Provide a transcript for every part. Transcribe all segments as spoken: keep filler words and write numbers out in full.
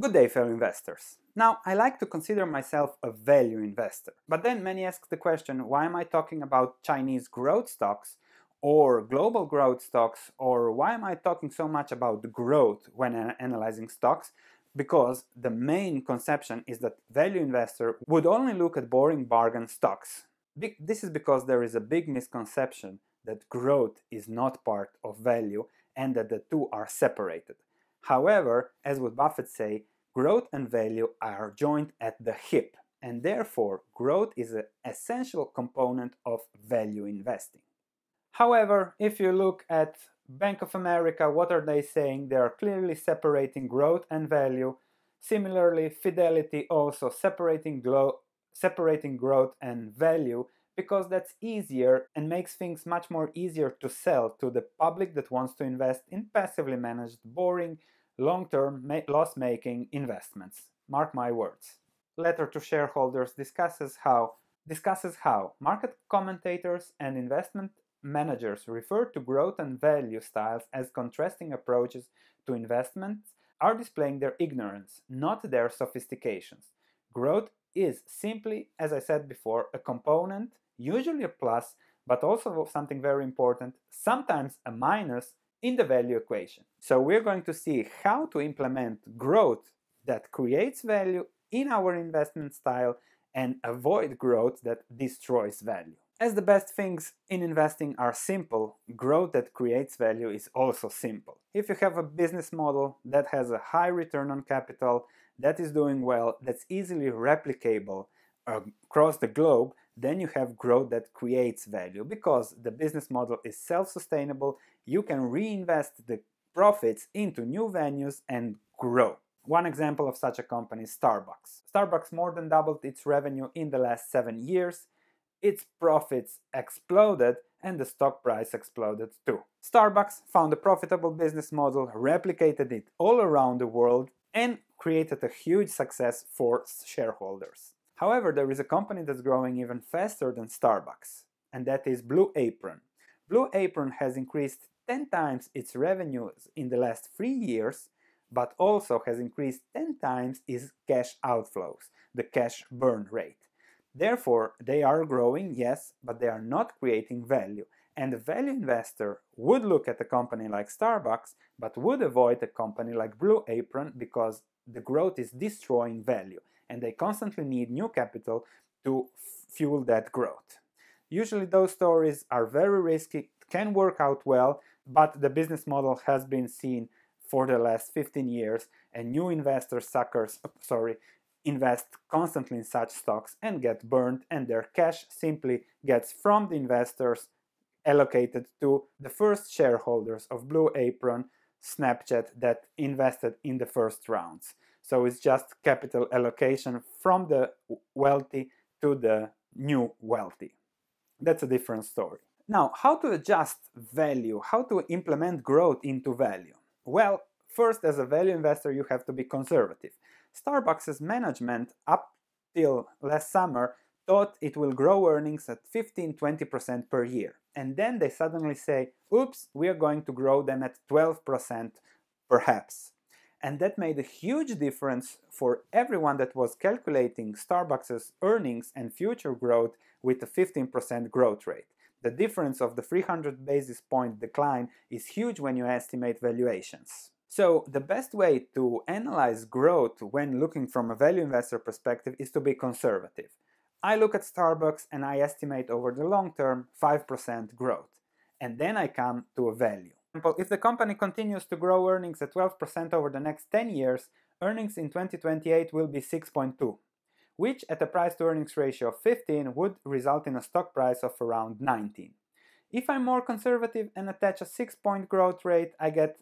Good day, fellow investors. Now, I like to consider myself a value investor, but then many ask the question, why am I talking about Chinese growth stocks or global growth stocks, or why am I talking so much about growth when analyzing stocks? Because the main conception is that value investor would only look at boring bargain stocks. This is because there is a big misconception that growth is not part of value and that the two are separated. However, as would Buffett say, growth and value are joined at the hip, and therefore growth is an essential component of value investing. However, if you look at Bank of America, what are they saying? They are clearly separating growth and value. Similarly, Fidelity also separating, separating growth and value, because that's easier and makes things much more easier to sell to the public that wants to invest in passively managed, boring, long-term, ma loss-making investments. Mark my words. Letter to shareholders discusses how, discusses how market commentators and investment managers refer to growth and value styles as contrasting approaches to investments are displaying their ignorance, not their sophistications. Growth is simply, as I said before, a component, usually a plus, but also something very important, sometimes a minus, in the value equation. So we're going to see how to implement growth that creates value in our investment style and avoid growth that destroys value. As the best things in investing are simple, growth that creates value is also simple. If you have a business model that has a high return on capital, that is doing well, that's easily replicable across the globe, then you have growth that creates value. Because the business model is self-sustainable, you can reinvest the profits into new venues and grow. One example of such a company is Starbucks. Starbucks more than doubled its revenue in the last seven years. Its profits exploded and the stock price exploded too. Starbucks found a profitable business model, replicated it all around the world, and created a huge success for shareholders. However, there is a company that's growing even faster than Starbucks, and that is Blue Apron. Blue Apron has increased ten times its revenues in the last three years, but also has increased ten times its cash outflows, the cash burn rate. Therefore, they are growing, yes, but they are not creating value. And a value investor would look at a company like Starbucks, but would avoid a company like Blue Apron because the growth is destroying value, and they constantly need new capital to fuel that growth. Usually those stories are very risky, can work out well, but the business model has been seen for the last fifteen years, and new investors, suckers, sorry, invest constantly in such stocks and get burned, and their cash simply gets from the investors allocated to the first shareholders of Blue Apron, Snapchat, that invested in the first rounds. So it's just capital allocation from the wealthy to the new wealthy. That's a different story. Now, how to adjust value, how to implement growth into value? Well, first, as a value investor, you have to be conservative. Starbucks' management up till last summer thought it will grow earnings at fifteen to twenty percent per year. And then they suddenly say, oops, we are going to grow them at twelve percent perhaps. And that made a huge difference for everyone that was calculating Starbucks' earnings and future growth with a fifteen percent growth rate. The difference of the three hundred basis point decline is huge when you estimate valuations. So the best way to analyze growth when looking from a value investor perspective is to be conservative. I look at Starbucks and I estimate over the long term five percent growth, and then I come to a value. For example, if the company continues to grow earnings at twelve percent over the next ten years, earnings in twenty twenty-eight will be six point two, which at a price to earnings ratio of fifteen would result in a stock price of around nineteen. If I'm more conservative and attach a six point growth rate, I get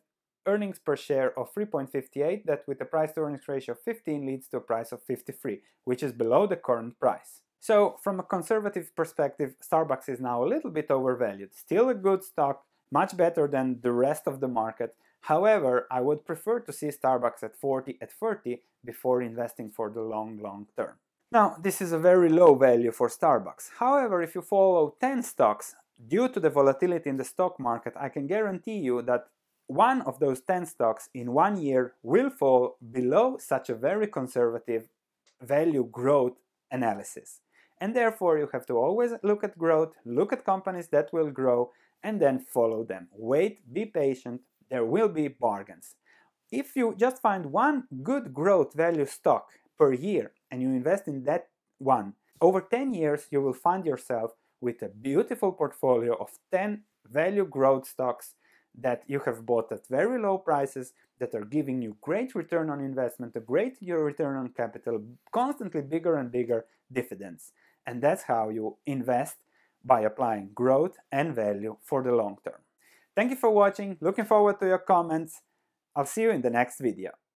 earnings per share of three point five eight, that with a price to earnings ratio of fifteen leads to a price of fifty-three, which is below the current price. So from a conservative perspective, Starbucks is now a little bit overvalued. Still a good stock, much better than the rest of the market. However, I would prefer to see Starbucks at forty, at thirty before investing for the long, long term. Now, this is a very low value for Starbucks. However, if you follow ten stocks, due to the volatility in the stock market, I can guarantee you that one of those ten stocks in one year will fall below such a very conservative value growth analysis. And therefore, you have to always look at growth, look at companies that will grow, and then follow them. Wait, be patient, there will be bargains. If you just find one good growth value stock per year and you invest in that one, over ten years you will find yourself with a beautiful portfolio of ten value growth stocks that you have bought at very low prices, that are giving you great return on investment, a great your return on capital, constantly bigger and bigger dividends. And that's how you invest, by applying growth and value for the long term. Thank you for watching, looking forward to your comments. I'll see you in the next video.